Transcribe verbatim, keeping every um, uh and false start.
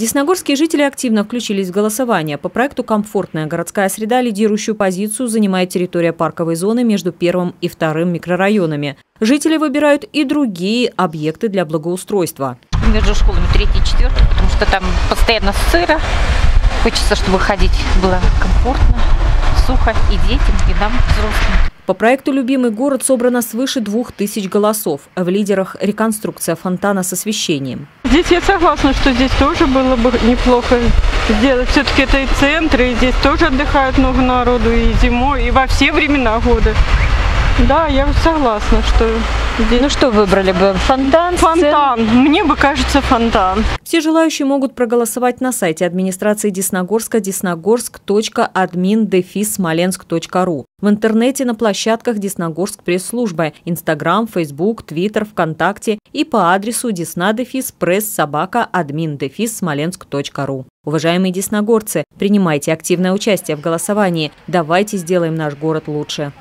Десногорские жители активно включились в голосование. По проекту «Комфортная городская среда» лидирующую позицию занимает территория парковой зоны между первым и вторым микрорайонами. Жители выбирают и другие объекты для благоустройства. Между школами третьей и четвертой, потому что там постоянно сыро. Хочется, чтобы ходить было комфортно, сухо и детям, и нам, взрослым. По проекту «Любимый город» собрано свыше двух тысяч голосов. В лидерах реконструкция фонтана с освещением. Здесь я согласна, что здесь тоже было бы неплохо сделать. Все-таки это и центр, и здесь тоже отдыхает много народу, и зимой, и во все времена года. Да, я согласна, что... Здесь... Ну что выбрали бы? Фонтан? Фонтан. Мне бы кажется, фонтан. Все желающие могут проголосовать на сайте администрации Десногорска десногорск точка админ дефис смоленск точка ру. В интернете на площадках Десногорск пресс-службы, Инстаграм, Фейсбук, Твиттер, ВКонтакте и по адресу десна дефис пресс собака админ дефис смоленск точка ру. Уважаемые десногорцы, принимайте активное участие в голосовании. Давайте сделаем наш город лучше.